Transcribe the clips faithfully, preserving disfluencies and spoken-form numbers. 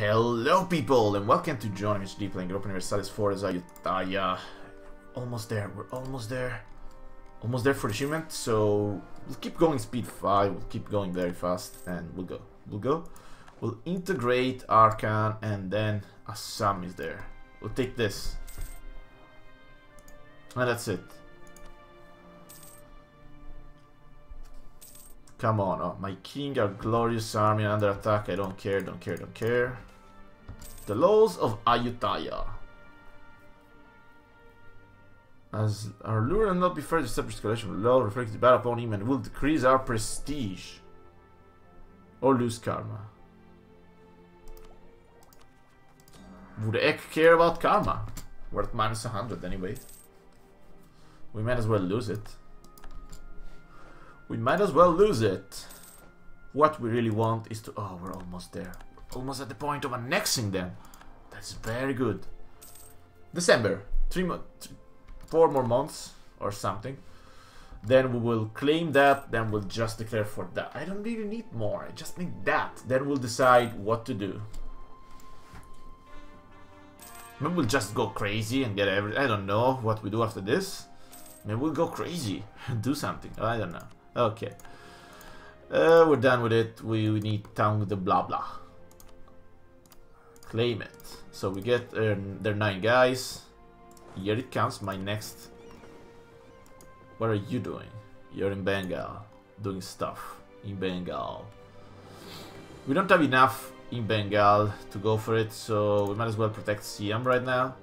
Hello people and welcome to Jonnymhd Deep playing Europa Universalis four as Ayutthaya. Almost there, we're almost there. Almost there for the achievement, so we'll keep going speed five, we'll keep going very fast and we'll go. We'll go. We'll integrate Arcan and then Assam is there. We'll take this. And that's it. Come on, oh, my king, our glorious army under attack, I don't care, don't care, don't care. The laws of Ayutthaya. As our lure will not be fair to separate collection of law, reflects the battle upon him and will decrease our prestige. Or lose karma. Would the heck care about karma? We're at minus one hundred anyway. We might as well lose it. We might as well lose it. What we really want is to... Oh, we're almost there. We're almost at the point of annexing them. That's very good. December. Three mo th four more months or something. Then we will claim that. Then we'll just declare for that. I don't really need more. I just need that. Then we'll decide what to do. Maybe we'll just go crazy and get every... I don't know what we do after this. Maybe we'll go crazy and do something. I don't know. Okay, uh, we're done with it. We, we need town with the blah blah. Claim it. So we get uh, their nine guys. Here it comes. My next. What are you doing? You're in Bengal, doing stuff in Bengal. We don't have enough in Bengal to go for it, so we might as well protect Siam right now.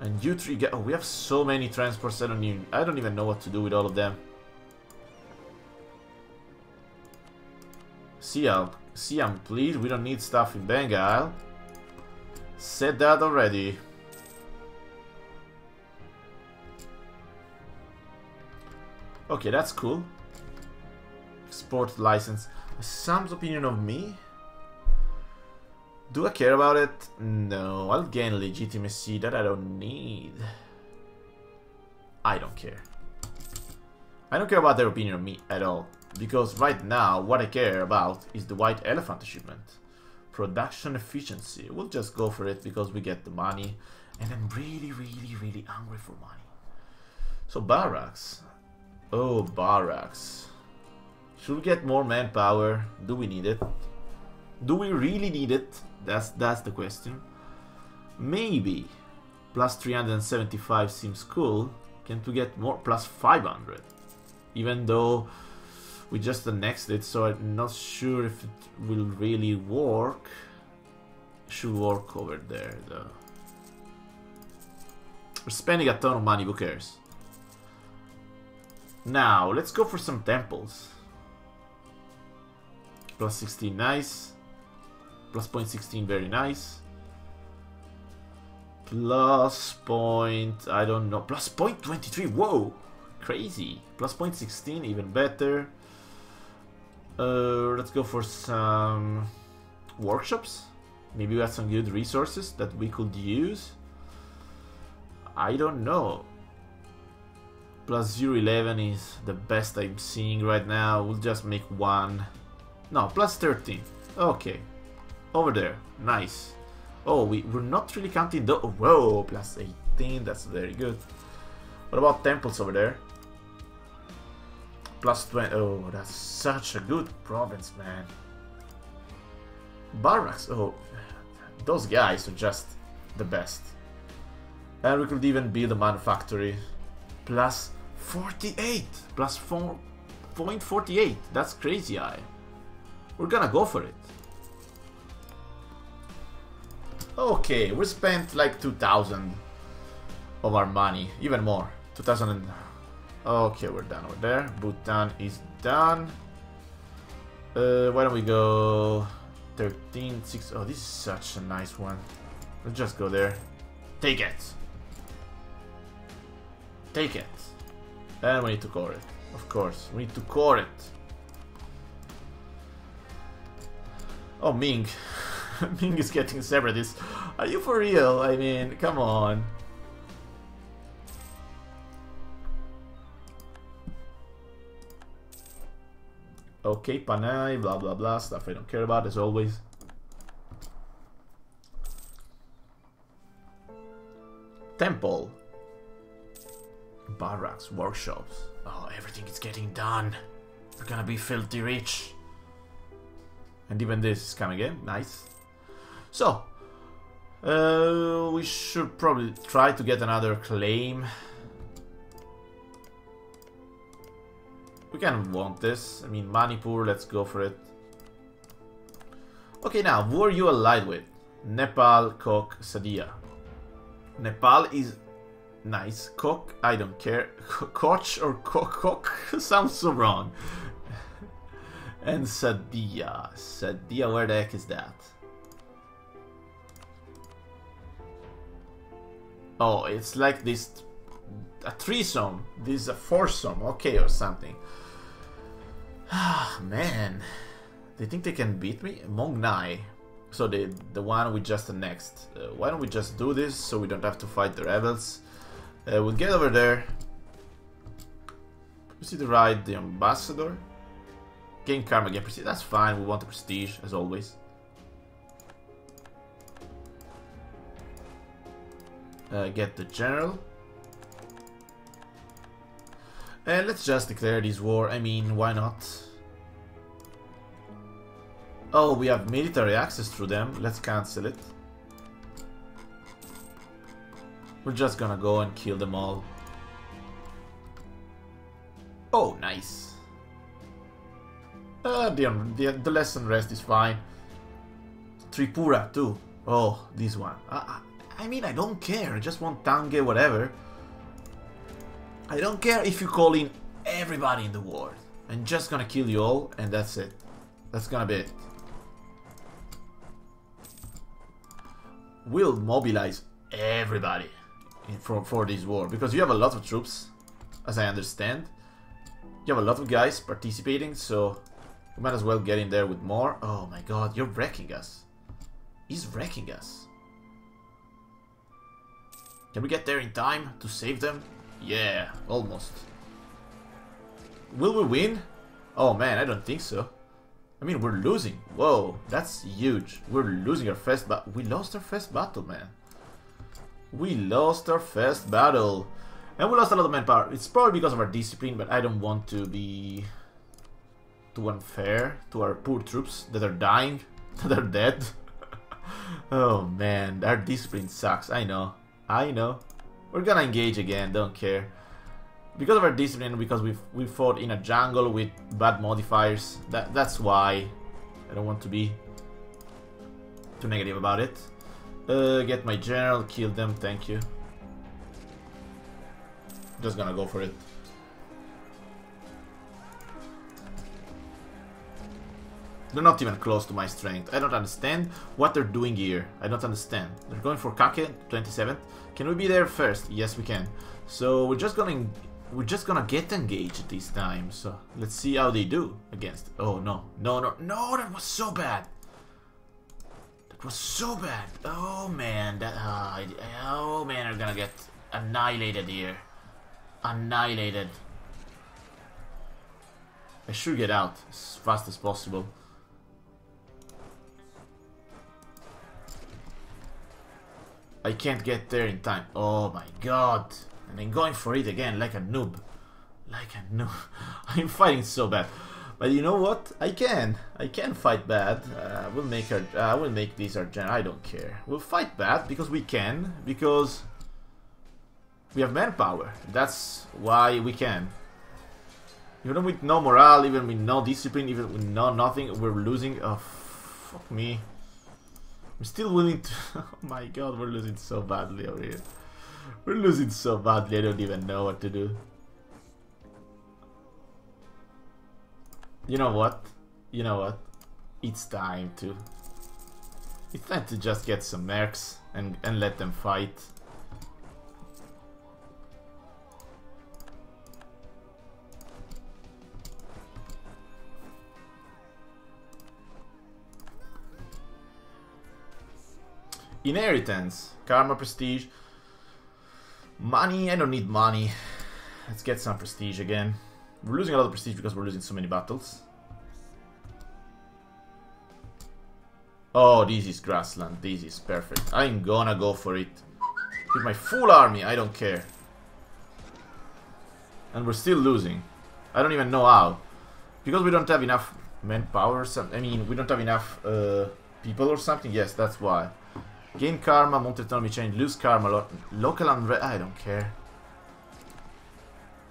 And you three guys. Oh, we have so many transports. I don't even. I don't even know what to do with all of them. Siam, Siam, please. We don't need stuff in Bengal. Said that already. Okay, that's cool. Export license. Sam's opinion of me? Do I care about it? No. I'll gain legitimacy that I don't need. I don't care. I don't care about their opinion of me at all. Because right now, what I care about is the White Elephant achievement. Production efficiency. We'll just go for it because we get the money. And I'm really, really, really hungry for money. So barracks. Oh, barracks. Should we get more manpower? Do we need it? Do we really need it? That's, that's the question. Maybe. Plus three hundred seventy-five seems cool. Can't we get more? Plus five hundred. Even though... we just annexed it, so I'm not sure if it will really work. Should work over there, though. We're spending a ton of money, who cares? Now, let's go for some temples. Plus sixteen, nice. Plus zero point one six, very nice. Plus point... I don't know. Plus zero point two three, whoa! Crazy. Plus zero point one six, even better. Uh, let's go for some workshops. Maybe we have some good resources that we could use. I don't know. Plus zero eleven is the best I'm seeing right now. We'll just make one. No, plus thirteen. Okay. Over there. Nice. Oh, we, we're not really counting the... Whoa, plus eighteen. That's very good. What about temples over there? Plus twenty. Oh, that's such a good province, man. Barracks. Oh, those guys are just the best. And we could even build a manufactory. Plus forty-eight. Plus four point four eight. That's crazy high. We're gonna go for it. Okay, we spent like two thousand of our money. Even more. two thousand and... Okay, we're done over there. Bhutan is done. Uh, why don't we go thirteen, six? Oh, this is such a nice one. Let's just go there. Take it. Take it. And we need to core it. Of course, we need to core it. Oh, Ming. Ming is getting separatists. Are you for real? I mean, come on. Okay, Panay, blah blah blah, stuff I don't care about as always. Temple. Barracks, workshops. Oh, everything is getting done. We're gonna be filthy rich. And even this is coming in. Nice. So, uh, we should probably try to get another claim. We kind of want this. I mean, Manipur, let's go for it. Okay, now, who are you allied with? Nepal, Koch, Sadia. Nepal is nice. Koch, I don't care. Koch or Koch? Koch sounds so wrong. And Sadia. Sadia, where the heck is that? Oh, it's like this... a threesome. This is a foursome, okay, or something. Ah, man. They think they can beat me? Mong Nai. So the, the one we just annexed. Uh, why don't we just do this so we don't have to fight the rebels? Uh, we'll get over there. Proceed to ride the ambassador. Gain karma, again prestige. That's fine, we want the prestige, as always. Uh, get the general. And let's just declare this war, I mean, why not? Oh, we have military access through them, let's cancel it. We're just gonna go and kill them all. Oh, nice. Uh, the, the, the less unrest is fine. Tripura too. Oh, this one. I, I, I mean, I don't care, I just want Tange, whatever. I don't care if you call in everybody in the world. I'm just gonna kill you all, and that's it. That's gonna be it. We'll mobilize everybody in for, for this war, because you have a lot of troops, as I understand. You have a lot of guys participating, so we might as well get in there with more. Oh my god, you're wrecking us. He's wrecking us. Can we get there in time to save them? Yeah, almost. Will we win? Oh man, I don't think so. I mean, we're losing. Whoa, that's huge. We're losing our first battle. We lost our first battle, man. We lost our first battle. And we lost a lot of manpower. It's probably because of our discipline, but I don't want to be too unfair to our poor troops that are dying, that are dead. Oh man, our discipline sucks. I know. I know. We're gonna engage again, don't care. Because of our discipline, because we've we fought in a jungle with bad modifiers, that that's why I don't want to be too negative about it. Uh, get my general, kill them, thank you. Just gonna go for it. They're not even close to my strength. I don't understand what they're doing here. I don't understand. They're going for Kake, twenty-seventh. Can we be there first? Yes, we can. So we're just gonna we're just gonna get engaged this time. So let's see how they do against. Oh no, no, no, no! That was so bad. That was so bad. Oh man, that. Uh, oh man, I'm gonna get annihilated here. Annihilated. I should get out as fast as possible. I can't get there in time. Oh my god. And I'm going for it again like a noob. Like a noob. I'm fighting so bad. But you know what? I can. I can fight bad. Uh, we'll make our, uh, we'll make these our gen. I don't care. We'll fight bad because we can. Because we have manpower. That's why we can. Even with no morale, even with no discipline, even with no nothing, we're losing. Oh, fuck me. I'm still willing to... Oh my god, we're losing so badly over here. We're losing so badly, I don't even know what to do. You know what? You know what? It's time to... It's time to just get some mercs and, and let them fight. Inheritance, karma, prestige, money. I don't need money. Let's get some prestige again. We're losing a lot of prestige because we're losing so many battles. Oh, this is grassland. This is perfect. I'm gonna go for it. With my full army, I don't care. And we're still losing. I don't even know how. Because we don't have enough manpower, some, I mean, we don't have enough uh, people or something. Yes, that's why. Gain karma, month autonomy change, lose karma, lo local unrest. I don't care.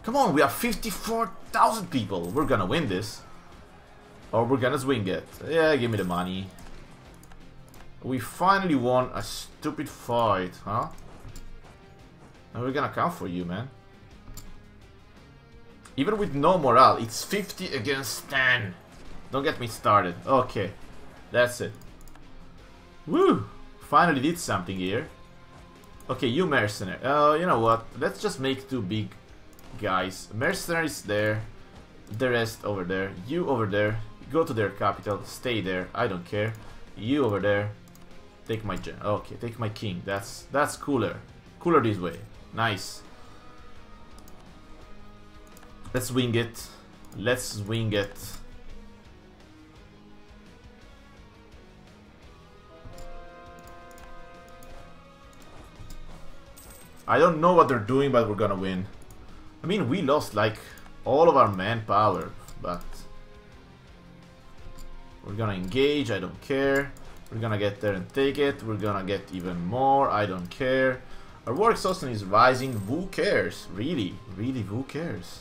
Come on, we have fifty-four thousand people. We're gonna win this. Or we're gonna swing it. Yeah, give me the money. We finally won a stupid fight, huh? And we're gonna come for you, man. Even with no morale, it's fifty against ten. Don't get me started. Okay, that's it. Woo! Finally did something here. Okay, you mercenary. Uh, you know what? Let's just make two big guys. Mercenaries there. The rest over there. You over there. Go to their capital. Stay there. I don't care. You over there. Take my gen. Okay, take my king. That's that's cooler. Cooler this way. Nice. Let's wing it. Let's wing it. I don't know what they're doing, but we're gonna win. I mean, we lost like all of our manpower, but we're gonna engage. I don't care. We're gonna get there and take it. We're gonna get even more. I don't care. Our war exhaustion is rising. Who cares? Really, really, who cares?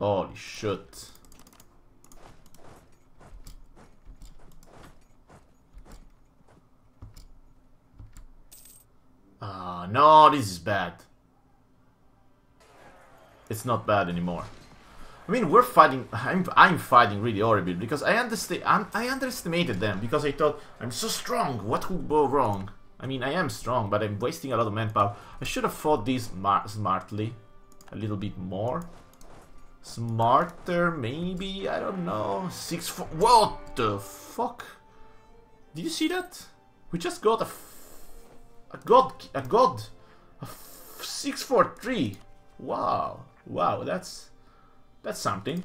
Holy shit. Ah, no, this is bad. It's not bad anymore. I mean, we're fighting. I'm, I'm fighting really horribly because I understa- I'm, I underestimated them because I thought I'm so strong. What could go wrong? I mean, I am strong, but I'm wasting a lot of manpower. I should have fought these smartly, a little bit more. Smarter, maybe? I don't know. Six four. What the fuck? Did you see that? We just got a f a god a god a f six four three. Wow, wow, that's that's something.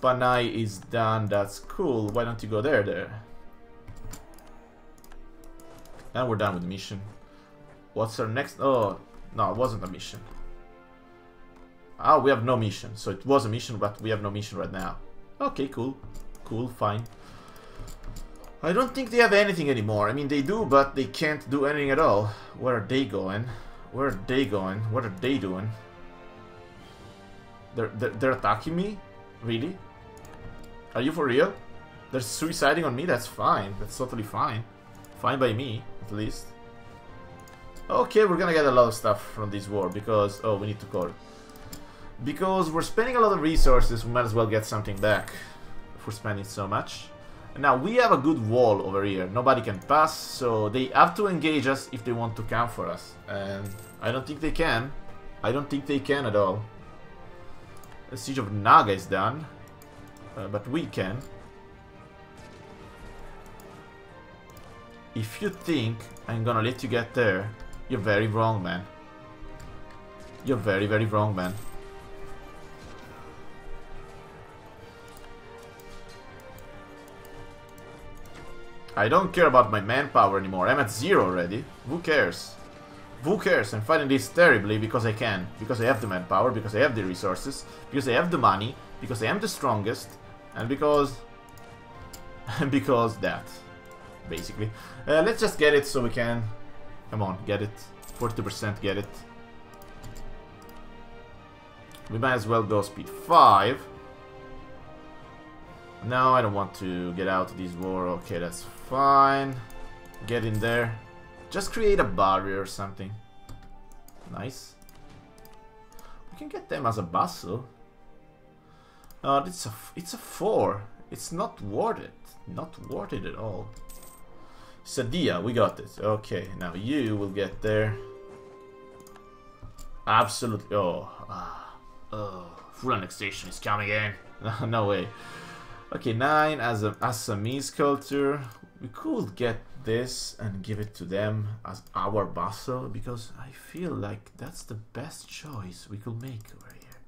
Panay is done. That's cool. Why don't you go there, there? Now we're done with the mission. What's our next? Oh no, it wasn't a mission. Ah, we have no mission. So it was a mission, but we have no mission right now. Okay, cool. Cool, fine. I don't think they have anything anymore. I mean, they do, but they can't do anything at all. Where are they going? Where are they going? What are they doing? They're, they're, they're attacking me? Really? Are you for real? They're suiciding on me? That's fine. That's totally fine. Fine by me, at least. Okay, we're gonna get a lot of stuff from this war because... Oh, we need to call it. Because we're spending a lot of resources, we might as well get something back if we're spending so much. And now we have a good wall over here. Nobody can pass, so they have to engage us if they want to come for us. And I don't think they can. I don't think they can at all. The siege of Naga is done, uh, but we can. If you think I'm gonna let you get there, you're very wrong, man. You're very, very wrong, man. I don't care about my manpower anymore. I'm at zero already. Who cares? Who cares? I'm fighting this terribly because I can. Because I have the manpower, because I have the resources, because I have the money, because I am the strongest, and because... and because that. Basically. Uh, let's just get it so we can... Come on, get it. forty percent get it. We might as well go speed five. No, I don't want to get out of this war. Okay, that's fine. Get in there. Just create a barrier or something. Nice. We can get them as a vassal. Uh, it's a it's a four. It's not worth it. Not worth it at all. Sadia, we got it. Okay, now you will get there. Absolutely. Oh, ah, oh. Full annexation is coming in. No, no way. Okay, nine as an Assamese culture. We could get this and give it to them as our vassal, because I feel like that's the best choice we could make over here.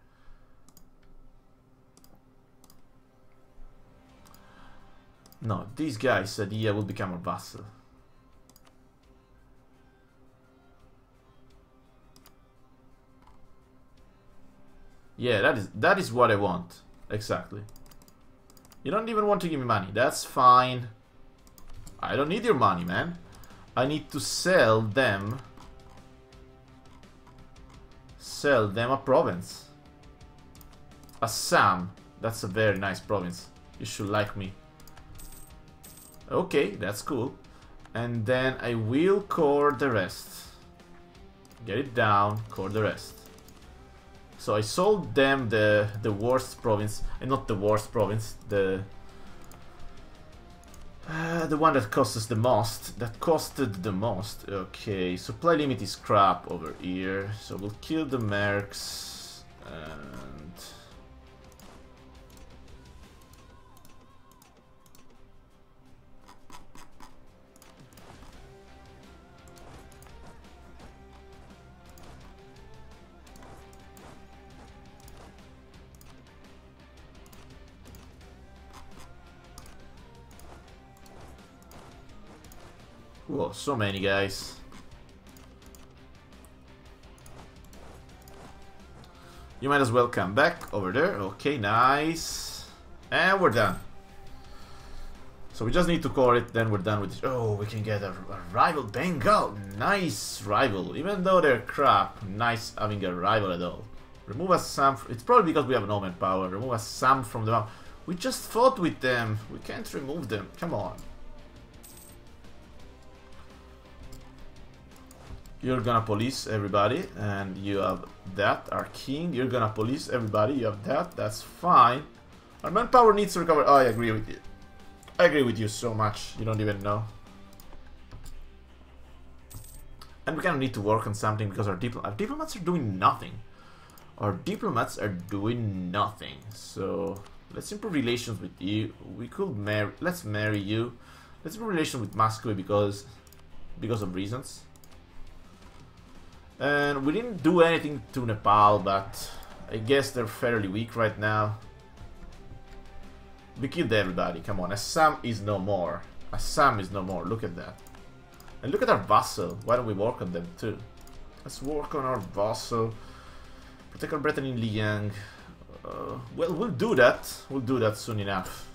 No, these guys, Sadia, will become a vassal. Yeah, that is that is what I want. Exactly. You don't even want to give me money. That's fine. I don't need your money, man. I need to sell them. Sell them a province. Assam. That's a very nice province. You should like me. Okay, that's cool. And then I will core the rest. Get it down, core the rest. So I sold them the the worst province, and not the worst province, the uh, the one that costs the most, that costed the most. Okay, supply limit is crap over here, so we'll kill the mercs and whoa, so many guys. You might as well come back over there. Okay, nice. And we're done. So we just need to core it, then we're done with it. Oh, we can get a, a rival, Bengal. Nice rival. Even though they're crap, nice having a rival at all. Remove Assam. It's probably because we have no manpower. Remove Assam from the map. We just fought with them. We can't remove them. Come on. You're gonna police everybody, and you have that, our king. You're gonna police everybody, you have that, that's fine. Our manpower needs to recover. Oh, I agree with you. I agree with you so much, you don't even know. And we kind of need to work on something, because our, dipl our diplomats are doing nothing. Our diplomats are doing nothing. So, let's improve relations with you. We could marry, let's marry you. Let's improve relations with Muscovy because, because of reasons. And we didn't do anything to Nepal, but I guess they're fairly weak right now. We killed everybody, come on. Assam is no more. Assam is no more, look at that. And look at our vassal, why don't we work on them too? Let's work on our vassal. Protect our brethren in Liang. Uh, well, we'll do that. We'll do that soon enough.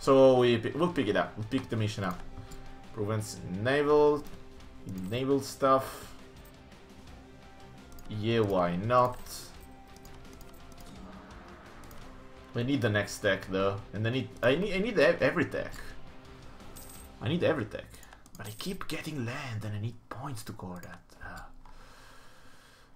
So we, we'll pick it up. We'll pick the mission up. Prevents naval, naval stuff. Yeah, why not? We need the next tech though, and I need I need I need every tech. I need every tech, but I keep getting land, and I need points to core that. Uh,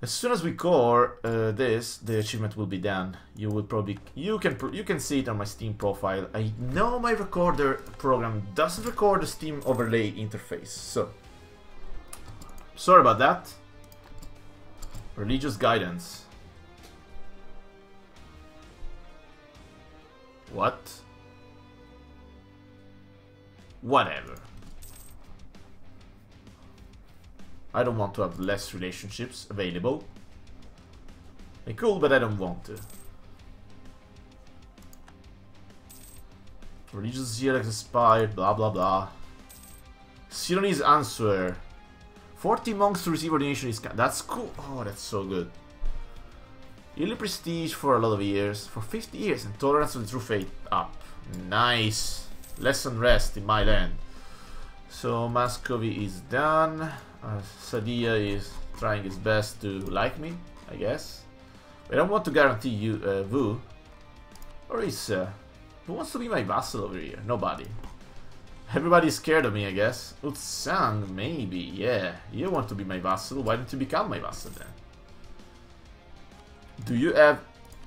as soon as we core uh, this, the achievement will be done. You will probably you can you can see it on my Steam profile. I know my recorder program doesn't record the Steam overlay interface, so sorry about that. Religious guidance. What? Whatever. I don't want to have less relationships available. They're cool, but I don't want to. Religious zeal expired, blah blah blah. Sironese answer. forty monks to receive ordination is... That's cool. Oh, that's so good. Yearly prestige for a lot of years. For fifty years, and tolerance of the true faith up. Nice. Less unrest in my land. So, Muscovy is done. Uh, Sadia is trying his best to like me, I guess. I don't want to guarantee you, uh, Vu. Or is... Uh, who wants to be my vassal over here? Nobody. Everybody's scared of me, I guess. Utsang, maybe, yeah. You want to be my vassal, why don't you become my vassal then? Do you have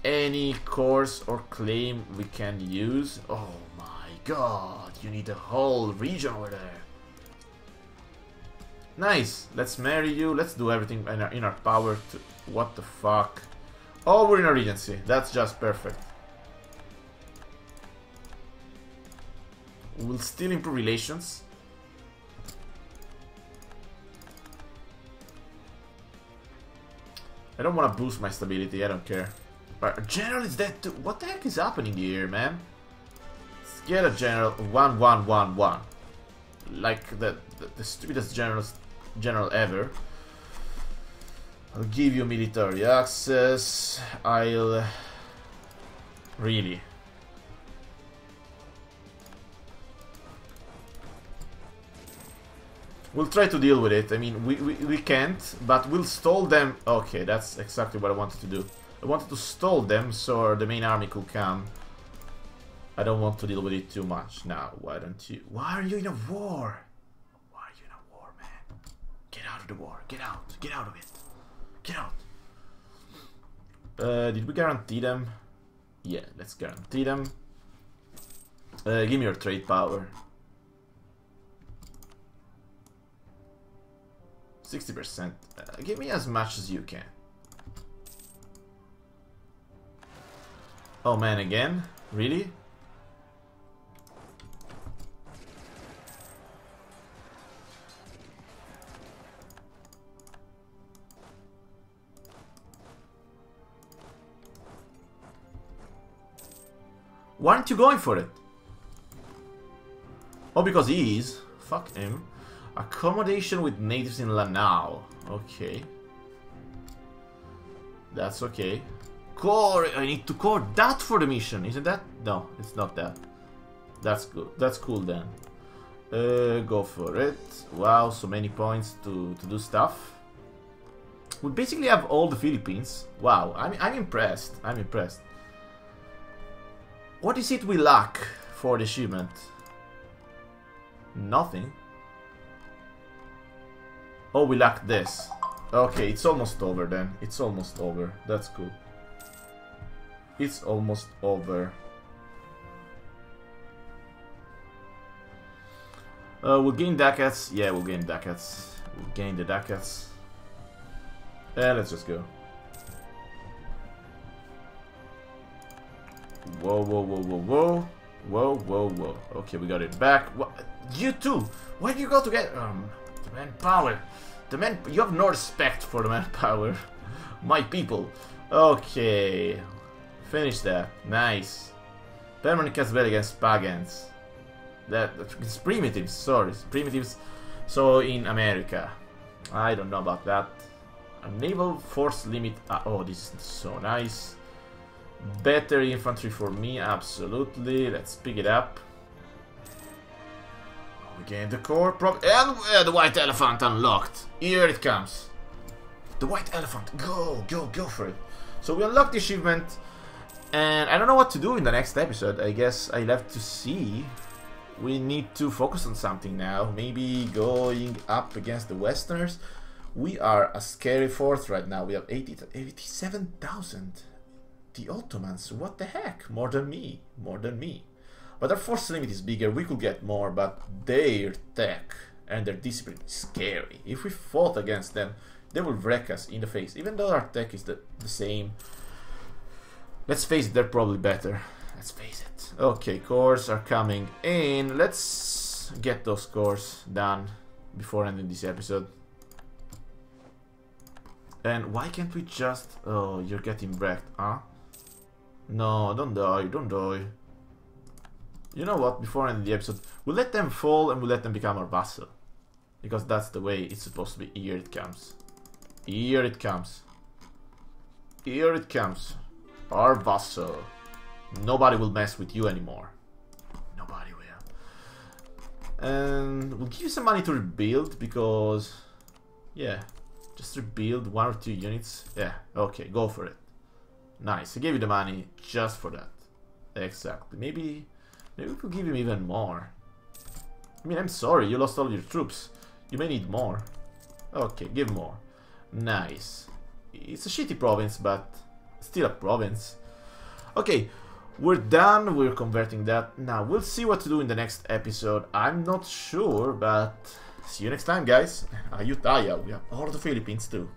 any course or claim we can use? Oh my god, you need a whole region over there. Nice, let's marry you, let's do everything in our, in our power to... What the fuck? Oh, we're in a regency, that's just perfect. We will still improve relations. I don't want to boost my stability, I don't care. But a general is dead too. What the heck is happening here, man? Let's get a general. One, one, one, one. Like the, the, the stupidest general, general ever. I'll give you military access. I'll... Really? We'll try to deal with it. I mean, we, we, we can't, but we'll stall them. Okay, that's exactly what I wanted to do. I wanted to stall them so the main army could come. I don't want to deal with it too much. Now, why don't you... Why are you in a war? Why are you in a war, man? Get out of the war. Get out. Get out of it. Get out. Uh, did we guarantee them? Yeah, let's guarantee them. Uh, give me your trade power. sixty percent. Uh, give me as much as you can. Oh man, again? Really? Why aren't you going for it? Oh, because he is. Fuck him. Accommodation with natives in Lanao. Okay. That's okay. Core! I need to core that for the mission. Isn't that? No, it's not that. That's good. That's cool then. Uh, go for it. Wow, so many points to, to do stuff. We basically have all the Philippines. Wow, I'm, I'm impressed. I'm impressed. What is it we lack for the achievement? Nothing. Oh, we lack this. Okay, it's almost over then. It's almost over. That's good. It's almost over. Uh, we'll gain ducats. Yeah, we'll gain ducats. We'll gain the ducats. Yeah, let's just go. Whoa, whoa, whoa, whoa, whoa. Whoa, whoa, whoa. Okay, we got it back. What? You too! Where do you go to get... Um... The manpower. The man... You have no respect for the manpower. My people. Okay. Finish that. Nice. Permanent cast spell against pagans. That... It's primitives. Sorry. It's primitives. So, in America. I don't know about that. A naval force limit... Uh, oh, this is so nice. Better infantry for me. Absolutely. Let's pick it up. We gained the core prop and uh, the white elephant unlocked. Here it comes. The white elephant. Go, go, go for it. So we unlocked the achievement, and I don't know what to do in the next episode. I guess I'll have to see. We need to focus on something now. Maybe going up against the Westerners. We are a scary force right now. We have eighty-seven thousand. The Ottomans. What the heck? More than me. More than me. But our force limit is bigger, we could get more, but their tech and their discipline is scary. If we fought against them, they will wreck us in the face, even though our tech is the, the same. Let's face it, they're probably better. Let's face it. Okay, cores are coming in. Let's get those cores done before ending this episode. And why can't we just... Oh, you're getting wrecked, huh? No, don't die, don't die. You know what, before ending the episode, we'll let them fall and we'll let them become our vassal. Because that's the way it's supposed to be. Here it comes. Here it comes. Here it comes. Our vassal. Nobody will mess with you anymore. Nobody will. And we'll give you some money to rebuild because... Yeah. Just rebuild one or two units. Yeah, okay, go for it. Nice, I gave you the money just for that. Exactly. Maybe... Maybe we could give him even more. I mean, I'm sorry, you lost all your troops. You may need more. Okay, give more. Nice. It's a shitty province, but still a province. Okay, we're done. We're converting that. Now, we'll see what to do in the next episode. I'm not sure, but see you next time, guys. Ayutthaya, we have all the Philippines too.